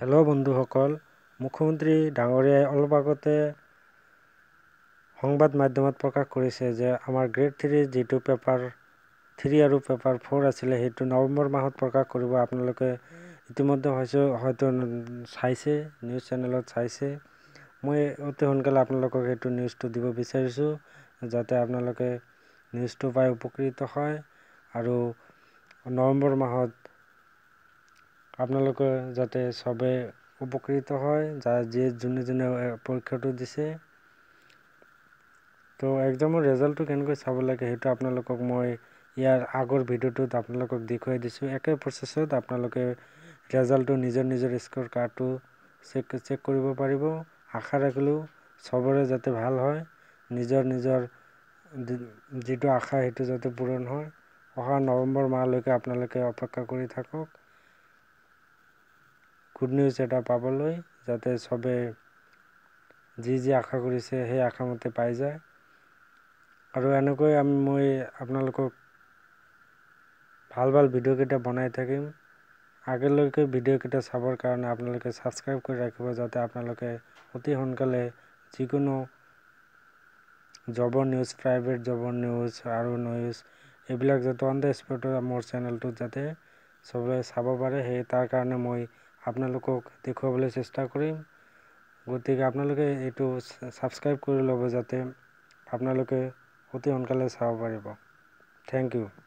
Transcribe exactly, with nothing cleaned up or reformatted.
Hello বন্ধুসকল মুখ্যমন্ত্ৰী ডাঙৰীয়াই অলপ আগতে সংবাদ মাধ্যমত প্ৰকাশ কৰিছে যে আমাৰ গ্ৰেড three যেটো পেপাৰ three আৰু পেপাৰ four আছিল সেইটো নৱেম্বৰ মাহত প্ৰকাশ কৰিব আপোনালোকে ইতিমধ্যে হয়তো চাইছে নিউজ চেনেলত চাইছে মই অতি সোনকালে আপোনালোকক সেইটো নিউজটো দিব বিচাৰিছো যাতে আপোনালোকে নিউজটো পাই উপকৃত হয় আৰু নৱেম্বৰ মাহত আপোনালোকে যাতে সবে উপকৃত হয় যা যে জুনে জুনে পৰীক্ষাটো দিছে তো এক্সামৰ ৰেজাল্টটো কেনকৈ চাব লাগে হেতু আপোনালোকক মই ইয়াৰ আগৰ ভিডিওটোত আপোনালোকক দেখুৱাই দিছো একে প্ৰসেছত আপোনালোকে ৰেজাল্টটো নিজৰ নিজৰ স্কোৰ কাৰ্ডটো চেক চেক কৰিব পাৰিব আশা ৰাখিলো সবৰে যাতে ভাল হয় নিজৰ নিজৰ যেটো আশা হেতু যাতে পূৰণ হয় অহা নৱেম্বৰ মাহলৈকে আপোনালোকে অপেক্ষা কৰি থাকক Good news at a Pabaloi, that is Sobe Zizi Akaguris, He Akamote Paisa Aruanoko Amui Abnalco Palval video get a bonitagim Agaloke video get a sabor car and Abnalke subscribe correct was at the Abnaloke, Uti Honkale, Chikuno Jobon News, Private Jobon News, Aru News, a black that on the spot of more channel to Jate, Sobe Sababare, He Takarnamoi. আপোনালোকক দেখুৱাবলৈ চেষ্টা কৰিম গতিকে আপোনালোকে এটো subscribe কৰি লব যাতে আপোনালোকে অতি অনকালে চাব পাৰিব থ্যাংক ইউ